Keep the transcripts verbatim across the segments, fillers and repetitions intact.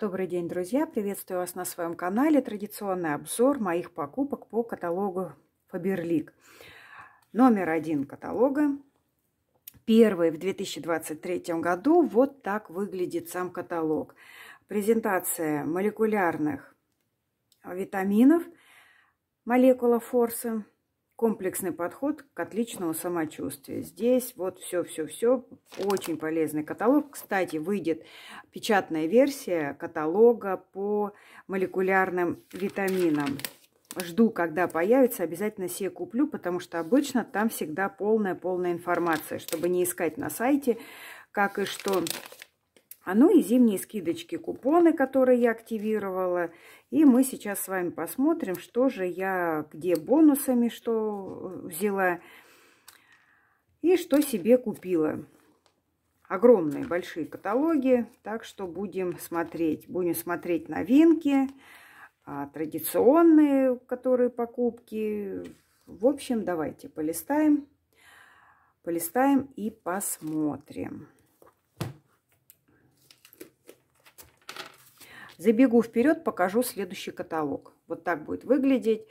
Добрый день, друзья! Приветствую вас на своем канале. Традиционный обзор моих покупок по каталогу Faberlic. Номер один каталога. Первый в две тысячи двадцать третьем году. Вот так выглядит сам каталог. Презентация молекулярных витаминов Molecular Force. Комплексный подход к отличному самочувствию. Здесь вот все-все-все. Очень полезный каталог. Кстати, выйдет печатная версия каталога по молекулярным витаминам. Жду, когда появится. Обязательно себе куплю, потому что обычно там всегда полная-полная информация, чтобы не искать на сайте, как и что. А ну и зимние скидочки, купоны, которые я активировала. И мы сейчас с вами посмотрим, что же я, где бонусами, что взяла и что себе купила. Огромные, большие каталоги, так что будем смотреть. Будем смотреть новинки, традиционные, которые покупки. В общем, давайте полистаем, полистаем и посмотрим. Забегу вперед, покажу следующий каталог. Вот так будет выглядеть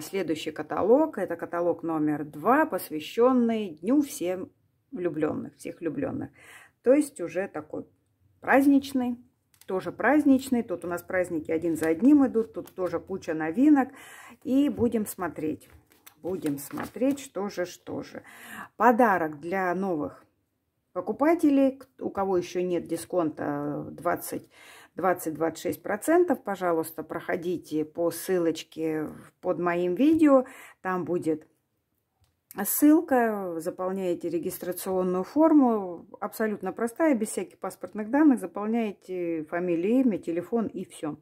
следующий каталог. Это каталог номер два, посвященный Дню всем влюбленных, всех влюбленных. То есть уже такой праздничный, тоже праздничный. Тут у нас праздники один за одним идут, тут тоже куча новинок. И будем смотреть, будем смотреть, что же, что же. Подарок для новых покупателей, у кого еще нет дисконта двадцать-двадцать-двадцать шесть процентов, пожалуйста, проходите по ссылочке под моим видео. Там будет ссылка. Заполняете регистрационную форму. Абсолютно простая, без всяких паспортных данных. Заполняете фамилию, имя, телефон и все.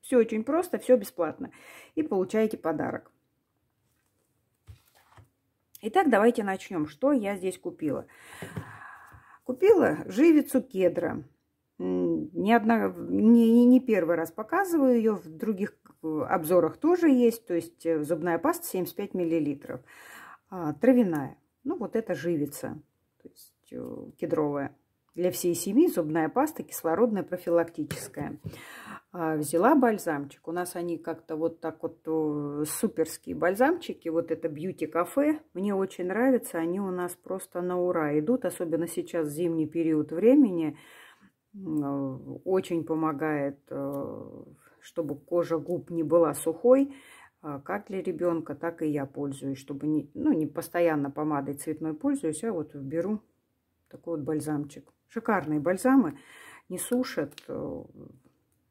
Все очень просто, все бесплатно. И получаете подарок. Итак, давайте начнем. Что я здесь купила? Купила живицу кедра. Не, одна, не, не первый раз показываю ее, в других обзорах тоже есть. То есть зубная паста семьдесят пять миллилитров, травяная. Ну вот это живица, то есть кедровая. Для всей семьи зубная паста кислородная профилактическая. Взяла бальзамчик. У нас они как-то вот так вот суперские бальзамчики. Вот это Beauty Cafe. Мне очень нравится. Они у нас просто на ура идут. Особенно сейчас зимний период времени. Очень помогает, чтобы кожа губ не была сухой, как для ребенка, так и я пользуюсь, чтобы не, ну, не постоянно помадой цветной пользуюсь, а вот беру такой вот бальзамчик. Шикарные бальзамы, не сушат, то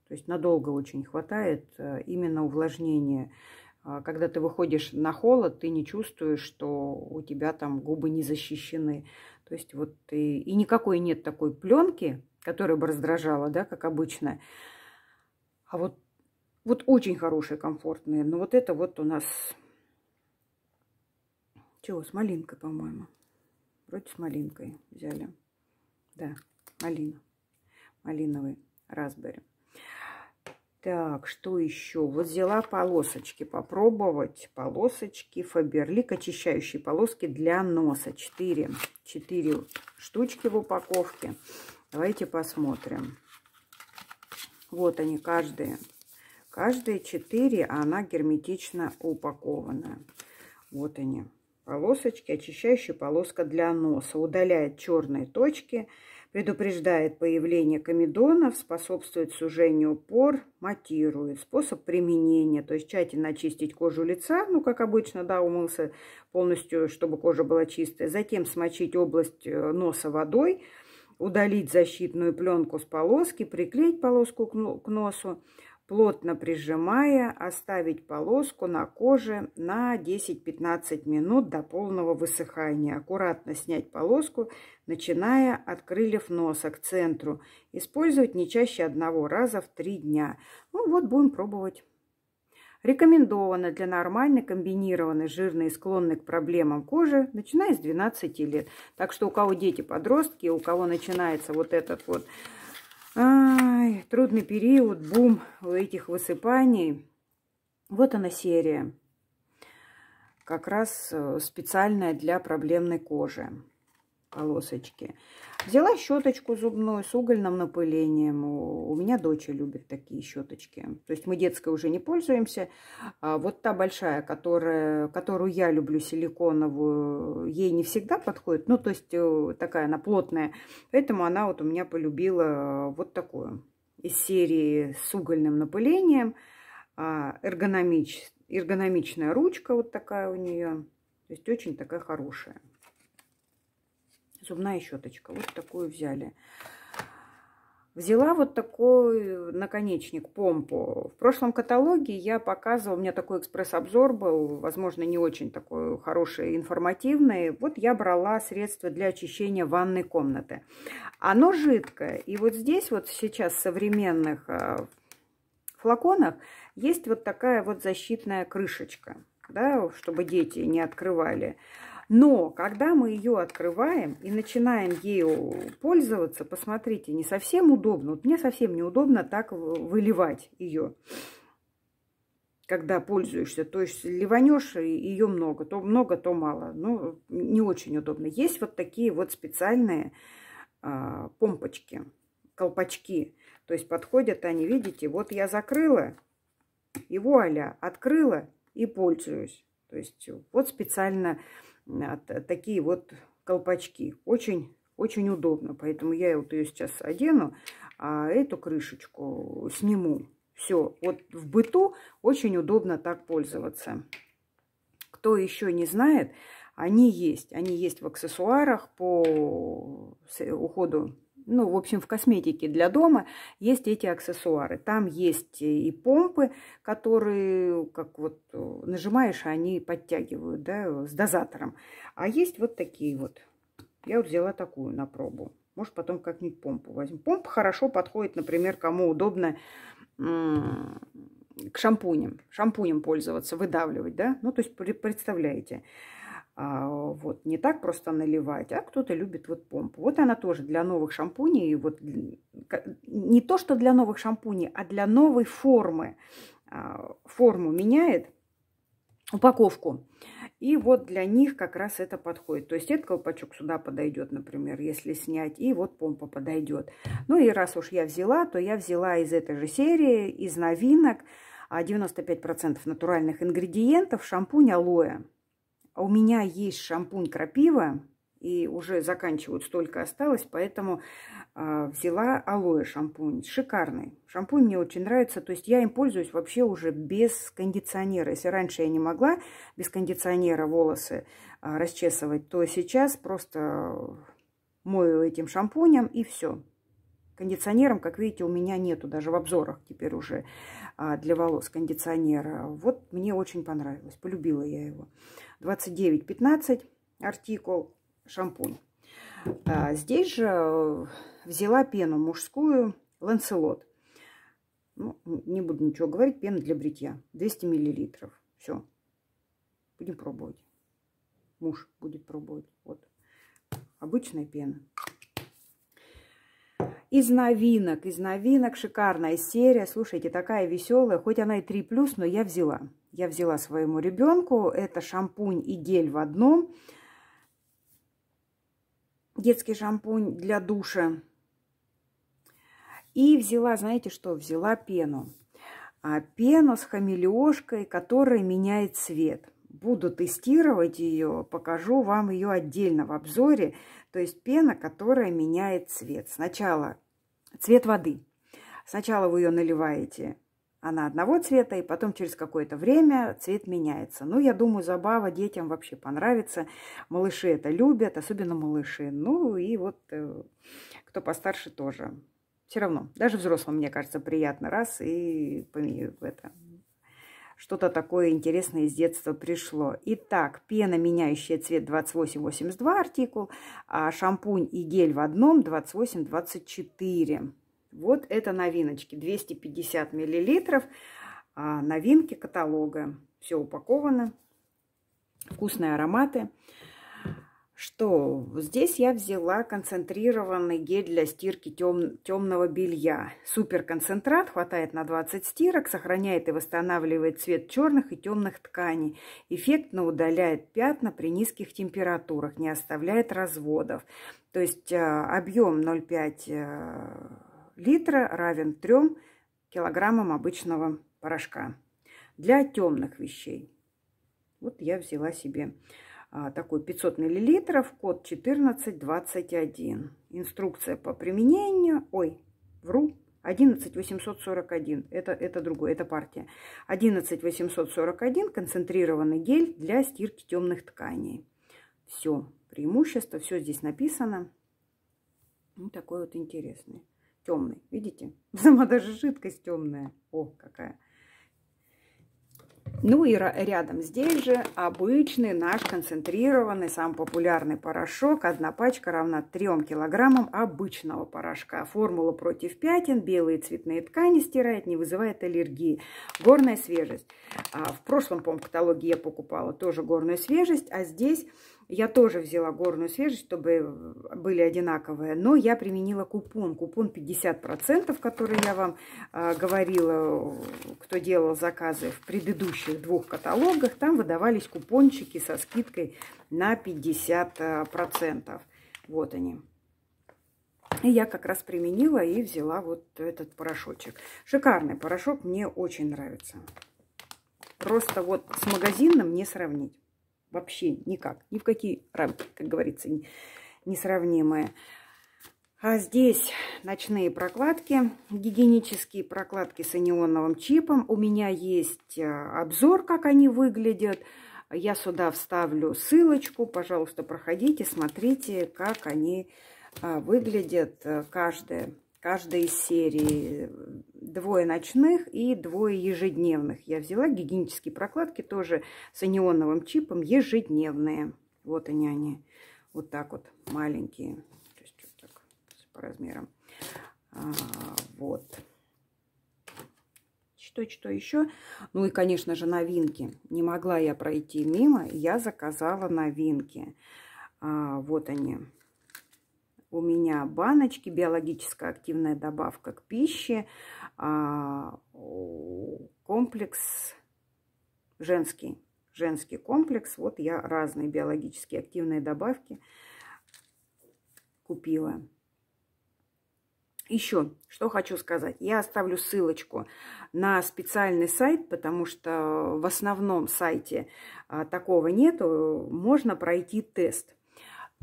есть надолго очень хватает именно увлажнения. Когда ты выходишь на холод, ты не чувствуешь, что у тебя там губы не защищены. То есть вот и, и никакой нет такой пленки, которая бы раздражала, да, как обычно. А вот, вот очень хорошие, комфортные. Но вот это вот у нас... Чего? С малинкой, по-моему. Вроде с малинкой взяли. Да, малина. Малиновый Raspberry. Так, что еще? Вот взяла полосочки. Попробовать полосочки Faberlic, очищающие полоски для носа. Четыре. Четыре штучки в упаковке. Давайте посмотрим. Вот они, каждые. Каждые четыре, а она герметично упакована. Вот они, полосочки, очищающая полоска для носа. Удаляет черные точки, предупреждает появление комедонов, способствует сужению пор, матирует. Способ применения, то есть тщательно очистить кожу лица, ну, как обычно, да, умылся полностью, чтобы кожа была чистая. Затем смочить область носа водой. Удалить защитную пленку с полоски, приклеить полоску к носу, плотно прижимая, оставить полоску на коже на десять-пятнадцать минут до полного высыхания. Аккуратно снять полоску, начиная от крыльев носа к центру. Использовать не чаще одного раза в три дня. Ну вот, будем пробовать. Рекомендовано для нормальной комбинированной жирной и склонной к проблемам кожи, начиная с двенадцати лет. Так что у кого дети подростки, у кого начинается вот этот вот ай, трудный период, бум этих высыпаний, вот она серия, как раз специальная для проблемной кожи. полосочки. Взяла щеточку зубную с угольным напылением. У меня дочь любит такие щеточки. То есть мы детской уже не пользуемся. А вот та большая, которая, которую я люблю, силиконовую, ей не всегда подходит. Ну, то есть такая она плотная. Поэтому она вот у меня полюбила вот такую. Из серии с угольным напылением. Эргономич, эргономичная ручка вот такая у нее. То есть очень такая хорошая. Зубная щеточка. Вот такую взяли. Взяла вот такой наконечник, помпу. В прошлом каталоге я показывала, у меня такой экспресс-обзор был, возможно, не очень такой хороший, информативный. Вот я брала средство для очищения ванной комнаты. Оно жидкое. И вот здесь вот сейчас в современных флаконах есть вот такая вот защитная крышечка, да, чтобы дети не открывали. Но когда мы ее открываем и начинаем ею пользоваться, посмотрите, не совсем удобно. Вот мне совсем неудобно так выливать ее, когда пользуешься. То есть ливанешь ее много, то много, то мало. Ну, не очень удобно. Есть вот такие вот специальные а, помпочки, колпачки. То есть подходят они, видите, вот я закрыла, и вуаля, открыла и пользуюсь. То есть вот специально такие вот колпачки. Очень, очень удобно. Поэтому я вот ее сейчас одену, а эту крышечку сниму. Все. Вот в быту очень удобно так пользоваться. Кто еще не знает, они есть. Они есть в аксессуарах по уходу. Ну, в общем, в косметике для дома есть эти аксессуары. Там есть и помпы, которые, как вот нажимаешь, они подтягивают, да, с дозатором. А есть вот такие вот. Я вот взяла такую на пробу. Может, потом как-нибудь помпу возьму. Помпа хорошо подходит, например, кому удобно к шампуням. Шампунем пользоваться, выдавливать, да. Ну, то есть, представляете. Вот, не так просто наливать, а кто-то любит вот помпу. Вот она тоже для новых шампуней. Вот, не то, что для новых шампуней, а для новой формы. Форму меняет, упаковку. И вот для них как раз это подходит. То есть этот колпачок сюда подойдет, например, если снять. И вот помпа подойдет. Ну и раз уж я взяла, то я взяла из этой же серии, из новинок, девяносто пять процентов натуральных ингредиентов, шампунь алоэ. У меня есть шампунь крапива, и уже заканчивают, столько осталось, поэтому э, взяла алоэ шампунь. Шикарный. Шампунь мне очень нравится, то есть я им пользуюсь вообще уже без кондиционера. Если раньше я не могла без кондиционера волосы э, расчесывать, то сейчас просто мою этим шампунем и все. Кондиционером, как видите, у меня нету даже в обзорах теперь уже для волос кондиционера. Вот мне очень понравилось, полюбила я его. двадцать девять пятнадцать артикул шампунь. А здесь же взяла пену мужскую Ланцелот. Ну, не буду ничего говорить, пена для бритья. двести миллилитров. Все. Будем пробовать. Муж будет пробовать. Вот. Обычная пена. Из новинок, из новинок, шикарная серия. Слушайте, такая веселая. Хоть она и три плюс, но я взяла. Я взяла своему ребенку. Это шампунь и гель в одном. Детский шампунь для душа. И взяла, знаете что, взяла пену. А пену с хамелеошкой, которая меняет цвет. Буду тестировать ее, покажу вам ее отдельно в обзоре. То есть пена, которая меняет цвет. Сначала цвет воды. Сначала вы ее наливаете, она одного цвета, и потом через какое-то время цвет меняется. Ну, я думаю, забава детям вообще понравится. Малыши это любят, особенно малыши. Ну, и вот кто постарше тоже. Все равно, даже взрослым, мне кажется, приятно. Раз и поменяю это. Что-то такое интересное из детства пришло. Итак, пена, меняющая цвет, двадцать восемь восемьдесят два артикул, а шампунь и гель в одном двадцать восемь двадцать четыре. Вот это новиночки. двести пятьдесят миллилитров. Новинки каталога. Все упаковано. Вкусные ароматы. Что? Здесь я взяла концентрированный гель для стирки тем, темного белья. Супер концентрат, хватает на двадцать стирок, сохраняет и восстанавливает цвет черных и темных тканей. Эффектно удаляет пятна при низких температурах, не оставляет разводов. То есть объем ноль целых пять десятых литра равен трем килограммам обычного порошка. Для темных вещей. Вот я взяла себе такой пятьсот миллилитров, код четырнадцать двадцать один. Инструкция по применению, ой, вру, одиннадцать тысяч восемьсот сорок один, это, это другое, это партия. одиннадцать тысяч восемьсот сорок один, концентрированный гель для стирки темных тканей. Все, преимущество, все здесь написано. Ну, такой вот интересный, темный, видите? Сама даже жидкость темная, о, какая. Ну и рядом здесь же обычный наш концентрированный, самый популярный порошок. Одна пачка равна трем килограммам обычного порошка. Формула против пятен, белые цветные ткани стирает, не вызывает аллергии. Горная свежесть. В прошлом, по-моему, каталоге я покупала тоже горную свежесть, а здесь я тоже взяла горную свежесть, чтобы были одинаковые. Но я применила купон. Купон пятьдесят процентов, который я вам э, говорила, кто делал заказы в предыдущих двух каталогах. Там выдавались купончики со скидкой на пятьдесят процентов. Вот они. И я как раз применила и взяла вот этот порошочек. Шикарный порошок, мне очень нравится. Просто вот с магазином не сравнить. Вообще никак, ни в какие рамки, как говорится, несравнимые. А здесь ночные прокладки, гигиенические прокладки с анионовым чипом. У меня есть обзор, как они выглядят. Я сюда вставлю ссылочку. Пожалуйста, проходите, смотрите, как они выглядят. Каждая, каждая из серий двое ночных и двое ежедневных. Я взяла гигиенические прокладки тоже с анионовым чипом, ежедневные. Вот они они. Вот так вот маленькие. То есть, вот так, по размерам. А, вот. Что, что еще? Ну и, конечно же, новинки. Не могла я пройти мимо. Я заказала новинки. А, вот они. У меня баночки, биологическая активная добавка к пище, комплекс женский, женский комплекс. Вот я разные биологически активные добавки купила. Еще что хочу сказать. Я оставлю ссылочку на специальный сайт, потому что в основном сайте такого нету. Можно пройти тест.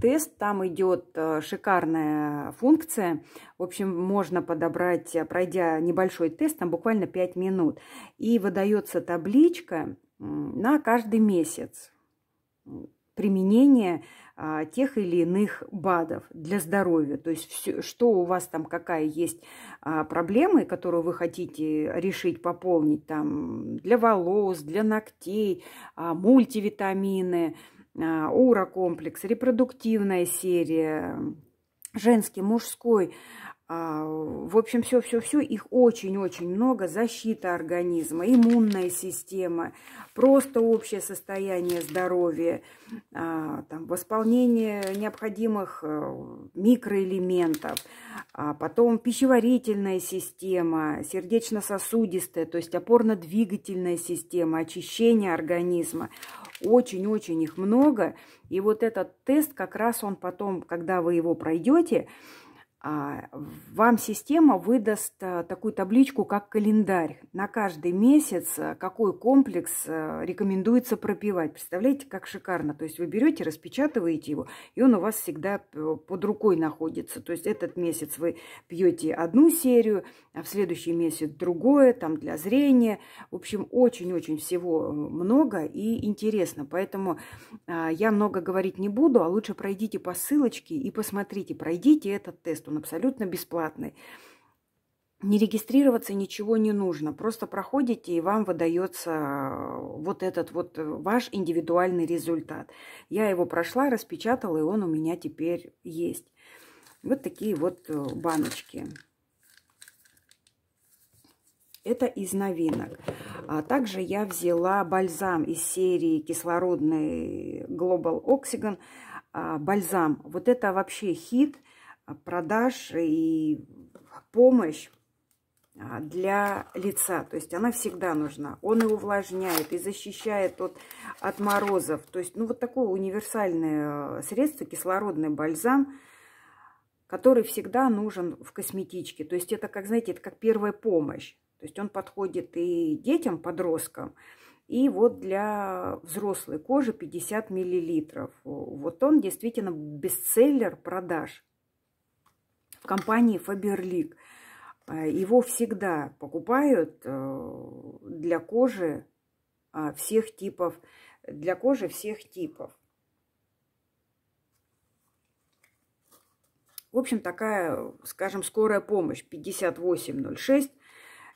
Тест, там идет шикарная функция. В общем, можно подобрать, пройдя небольшой тест, там буквально пять минут. И выдается табличка на каждый месяц применения тех или иных БАДов для здоровья. То есть, все, что у вас там, какая есть проблема, которую вы хотите решить, пополнить, там для волос, для ногтей, мультивитамины, урокомплекс, репродуктивная серия, женский, мужской. В общем, все-все-все. Их очень-очень много. Защита организма, иммунная система, просто общее состояние здоровья, там, восполнение необходимых микроэлементов, потом пищеварительная система, сердечно-сосудистая, то есть опорно-двигательная система, очищение организма. Очень-очень их много. И вот этот тест, как раз он потом, когда вы его пройдете, вам система выдаст такую табличку, как календарь. На каждый месяц какой комплекс рекомендуется пропивать. Представляете, как шикарно. То есть вы берете, распечатываете его, и он у вас всегда под рукой находится. То есть этот месяц вы пьете одну серию, а в следующий месяц другое, там для зрения. В общем, очень-очень всего много и интересно. Поэтому я много говорить не буду, а лучше пройдите по ссылочке и посмотрите. Пройдите этот тест. Он абсолютно бесплатный. Не регистрироваться ничего не нужно. Просто проходите, и вам выдается вот этот вот ваш индивидуальный результат. Я его прошла, распечатала, и он у меня теперь есть. Вот такие вот баночки. Это из новинок. А также я взяла бальзам из серии кислородный глобал Oxygen. бальзам. Вот это вообще хит продаж и помощь для лица. То есть она всегда нужна. Он и увлажняет, и защищает от, от морозов. То есть, ну, вот такое универсальное средство, кислородный бальзам, который всегда нужен в косметичке. То есть это, как знаете, это как первая помощь. То есть он подходит и детям, подросткам, и вот для взрослой кожи пятьдесят миллилитров. Вот он действительно бестселлер продаж. В компании Faberlic его всегда покупают для кожи всех типов. Для кожи всех типов. В общем, такая, скажем, скорая помощь пятьдесят восемь ноль шесть.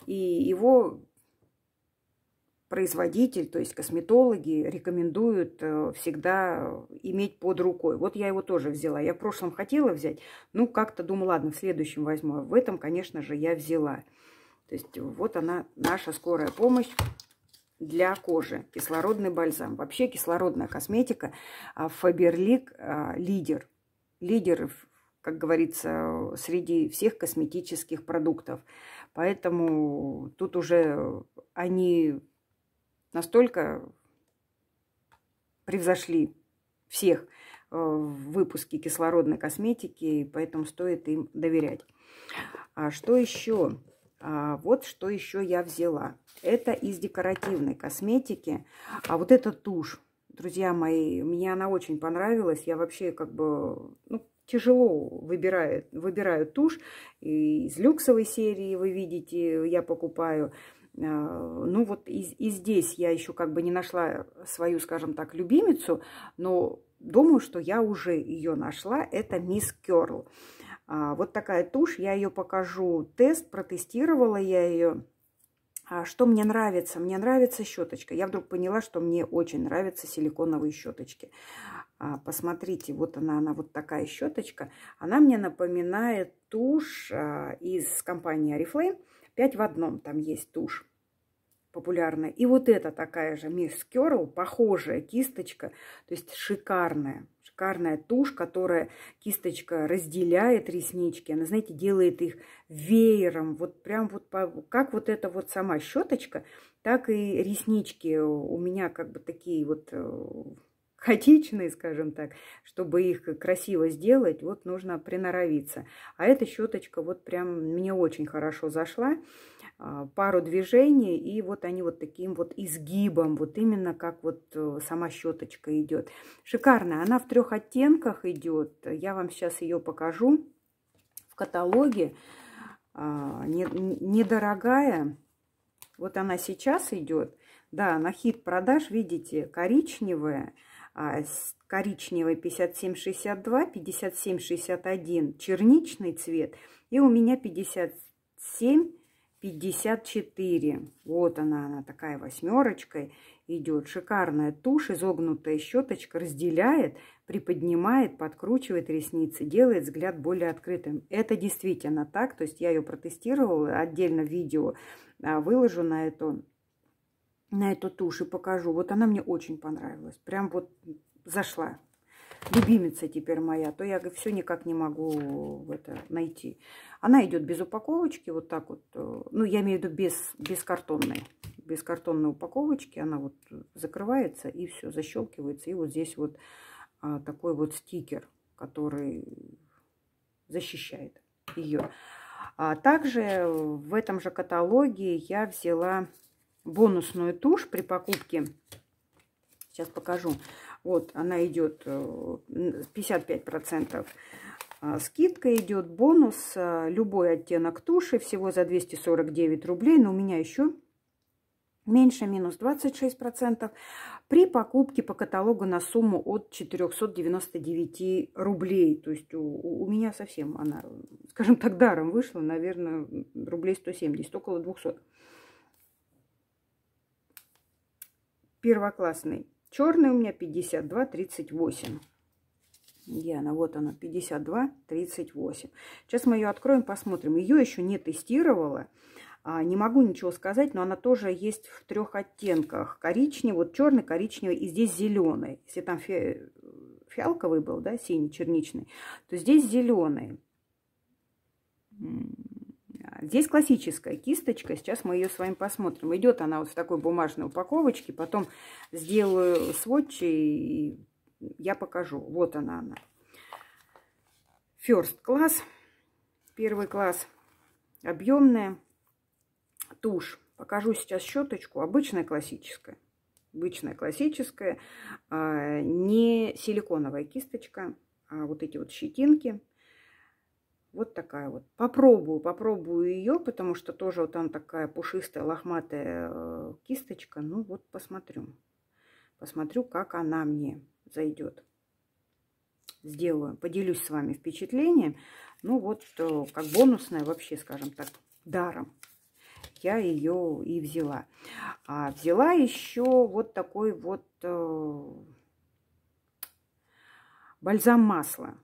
И его производитель, то есть косметологи, рекомендуют всегда иметь под рукой. Вот я его тоже взяла. Я в прошлом хотела взять, ну как-то думаю, ладно, в следующем возьму. В этом, конечно же, я взяла. То есть вот она, наша скорая помощь для кожи. Кислородный бальзам. Вообще кислородная косметика. Фаберлик лидер. Лидер, как говорится, среди всех косметических продуктов. Поэтому тут уже они настолько превзошли всех в выпуске кислородной косметики, поэтому стоит им доверять. А что еще? А вот что еще я взяла. Это из декоративной косметики. А вот эта тушь, друзья мои, мне она очень понравилась. Я вообще как бы... Ну, тяжело выбираю, выбираю тушь. И из люксовой серии, вы видите, я покупаю. Ну вот и, и здесь я еще как бы не нашла свою, скажем так, любимицу, но думаю, что я уже ее нашла. Это Miss Curl. Вот такая тушь, я ее покажу тест, протестировала я ее. Что мне нравится? Мне нравится щеточка. Я вдруг поняла, что мне очень нравятся силиконовые щеточки. Посмотрите, вот она, она вот такая щеточка. Она мне напоминает тушь из компании Ariflame. пять в одном там есть тушь популярная. И вот это такая же Miss Curl, похожая кисточка. То есть шикарная. Шикарная тушь, которая кисточка разделяет реснички. Она, знаете, делает их веером. Вот прям вот по, как вот эта вот сама щеточка, так и реснички у меня как бы такие вот хаотичные, скажем так. Чтобы их красиво сделать, вот нужно приноровиться. А эта щеточка вот прям мне очень хорошо зашла. Пару движений, и вот они вот таким вот изгибом, вот именно как вот сама щеточка идет. Шикарная. Она в трех оттенках идет. Я вам сейчас ее покажу в каталоге. Недорогая. Вот она сейчас идет. Да, на хит продаж, видите, коричневая. Коричневый пятьдесят семь шестьдесят два, пятьдесят семь шестьдесят один черничный цвет. И у меня пятьдесят семь пятьдесят четыре. Вот она, она такая восьмерочкой идет. Шикарная тушь, изогнутая щеточка, разделяет, приподнимает, подкручивает ресницы, делает взгляд более открытым. Это действительно так. То есть я ее протестировала, отдельно видео выложу на эту, на эту тушь и покажу. Вот она мне очень понравилась. Прям вот зашла. Любимица теперь моя, то я все никак не могу это найти. Она идет без упаковочки, вот так вот. Ну, я имею в виду без, без картонной. Без картонной упаковочки она вот закрывается и все, защелкивается. И вот здесь вот такой вот стикер, который защищает ее. А также в этом же каталоге я взяла бонусную тушь при покупке. Сейчас покажу. Вот она идет пятьдесят пять процентов скидка идет, бонус, любой оттенок туши, всего за двести сорок девять рублей, но у меня еще меньше, минус двадцать шесть процентов, при покупке по каталогу на сумму от четырехсот девяноста девяти рублей. То есть у, у меня совсем она, скажем так, даром вышла, наверное, рублей сто семьдесят, около двухсот. Первоклассный. Черный у меня пятьдесят два тридцать восемь. Где она? Вот она, пятьдесят два тридцать восемь. Сейчас мы ее откроем, посмотрим. Ее еще не тестировала. Не могу ничего сказать, но она тоже есть в трех оттенках. Коричневый, вот черный, коричневый и здесь зеленый. Если там фиалковый был, да, синий, черничный, то здесь зеленый. Здесь классическая кисточка, сейчас мы ее с вами посмотрим. Идет она вот в такой бумажной упаковочке, потом сделаю сводчи и я покажу. Вот она она. First class, первый класс, объемная тушь. Покажу сейчас щеточку, обычная классическая, обычная классическая, не силиконовая кисточка, а вот эти вот щетинки. Вот такая вот. Попробую, попробую ее, потому что тоже вот там такая пушистая, лохматая кисточка. Ну вот посмотрю. Посмотрю, как она мне зайдет. Сделаю, поделюсь с вами впечатлением. Ну вот, как бонусная вообще, скажем так, даром. Я ее и взяла. А взяла еще вот такой вот бальзам масла.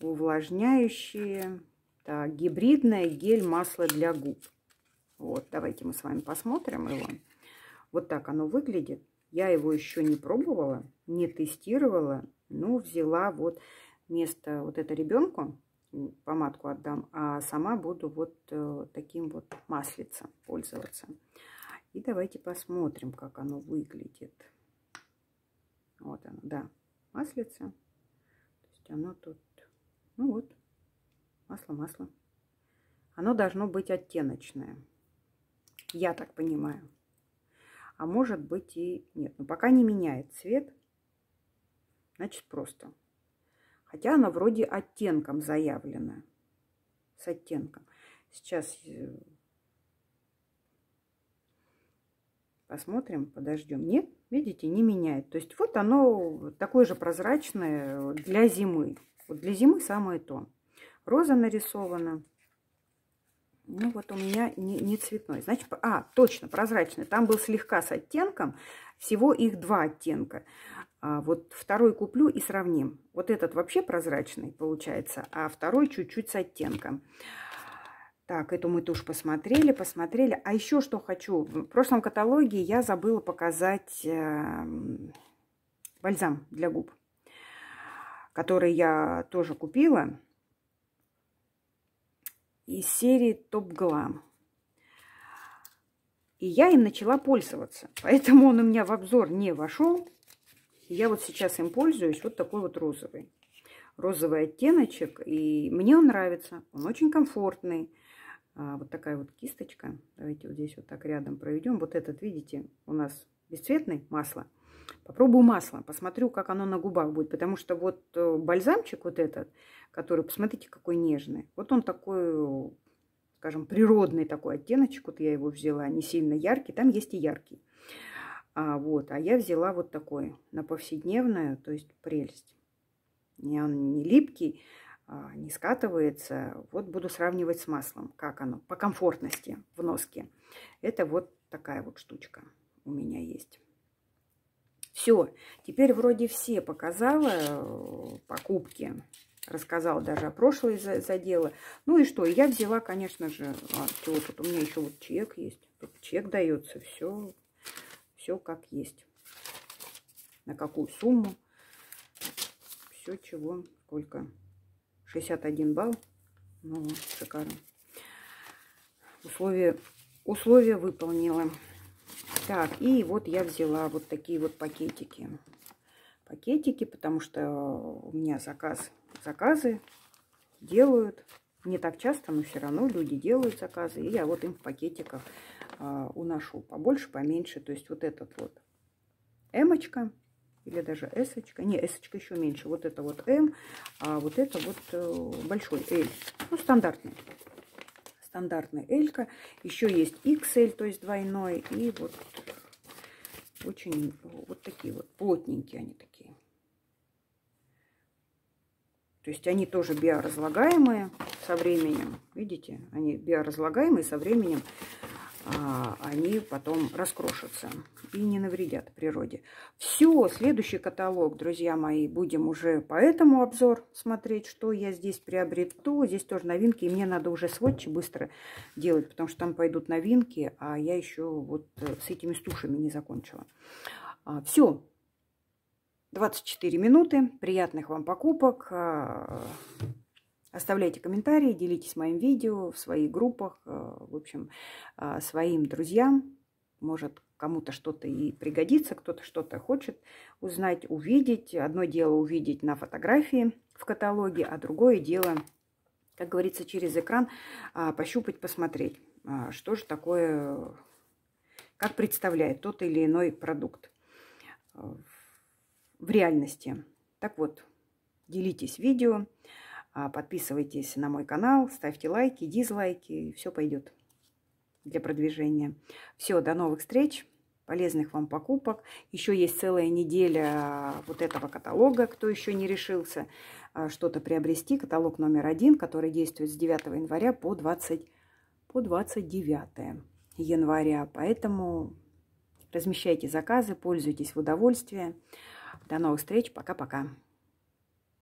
Увлажняющие, так, гибридное гель-масло для губ. Вот, давайте мы с вами посмотрим его. Вот так оно выглядит. Я его еще не пробовала, не тестировала, но взяла вот вместо вот это ребенку, помадку отдам, а сама буду вот таким вот маслицем пользоваться. И давайте посмотрим, как оно выглядит. Вот оно, да, маслица. То есть оно тут. Ну вот, масло-масло. Оно должно быть оттеночное. Я так понимаю. А может быть и нет. Но пока не меняет цвет, значит просто. Хотя оно вроде оттенком заявлено. С оттенком. Сейчас посмотрим, подождем. Нет, видите, не меняет. То есть вот оно такое же прозрачное для зимы. Вот для зимы самое то. Роза нарисована. Ну, вот у меня не, не цветной. Значит, а, точно, прозрачный. Там был слегка с оттенком. Всего их два оттенка. А вот второй куплю и сравним. Вот этот вообще прозрачный получается, а второй чуть-чуть с оттенком. Так, эту мы тушь посмотрели, посмотрели. А еще что хочу. В прошлом каталоге я забыла показать э, бальзам для губ, который я тоже купила из серии Top Glam. И я им начала пользоваться. Поэтому он у меня в обзор не вошел. И я вот сейчас им пользуюсь. Вот такой вот розовый. Розовый оттеночек. И мне он нравится. Он очень комфортный. Вот такая вот кисточка. Давайте вот здесь вот так рядом проведем. Вот этот, видите, у нас бесцветный, масло. Попробую масло, посмотрю, как оно на губах будет. Потому что вот бальзамчик вот этот, который, посмотрите, какой нежный. Вот он такой, скажем, природный такой оттеночек. Вот я его взяла, не сильно яркий. Там есть и яркий. А, вот, а я взяла вот такой на повседневную, то есть прелесть. Он не липкий, не скатывается. Вот буду сравнивать с маслом, как оно по комфортности в носке. Это вот такая вот штучка у меня есть. Все, теперь вроде все показала покупки, рассказала даже о прошлой задела. Ну и что, я взяла, конечно же, а, что тут у меня еще вот чек есть, тут чек дается, все, все как есть, на какую сумму, все чего, сколько, шестьдесят один балл, ну шикарно, условия, условия выполнила. Так, и вот я взяла вот такие вот пакетики. Пакетики, потому что у меня заказ, заказы делают. Не так часто, но все равно люди делают заказы. И я вот им в пакетиках а, уношу. Побольше, поменьше. То есть вот этот вот М-очка или даже С-очка. Не, С-очка еще меньше. Вот это вот М, а вот это вот большой L. Ну, стандартный. Стандартная элька, еще есть икс эль, то есть двойной, и вот очень вот такие вот плотненькие они такие. То есть они тоже биоразлагаемые со временем, видите, они биоразлагаемые со временем, а, они потом раскрошатся и не навредят природе. Все, следующий каталог, друзья мои, будем уже по этому обзор смотреть, что я здесь приобрету. Здесь тоже новинки, и мне надо уже сводчи быстро делать, потому что там пойдут новинки, а я еще вот с этими стушами не закончила. Все, двадцать четыре минуты. Приятных вам покупок. Оставляйте комментарии, делитесь моим видео в своих группах, в общем, своим друзьям. Может, кому-то что-то и пригодится, кто-то что-то хочет узнать, увидеть. Одно дело увидеть на фотографии в каталоге, а другое дело, как говорится, через экран пощупать, посмотреть, что же такое, как представляет тот или иной продукт в реальности. Так вот, делитесь видео. Подписывайтесь на мой канал, ставьте лайки, дизлайки, и все пойдет для продвижения. Все, до новых встреч, полезных вам покупок. Еще есть целая неделя вот этого каталога, кто еще не решился что-то приобрести. Каталог номер один, который действует с девятого января по, двадцать, по двадцать девятое января. Поэтому размещайте заказы, пользуйтесь в удовольствие. До новых встреч, пока-пока.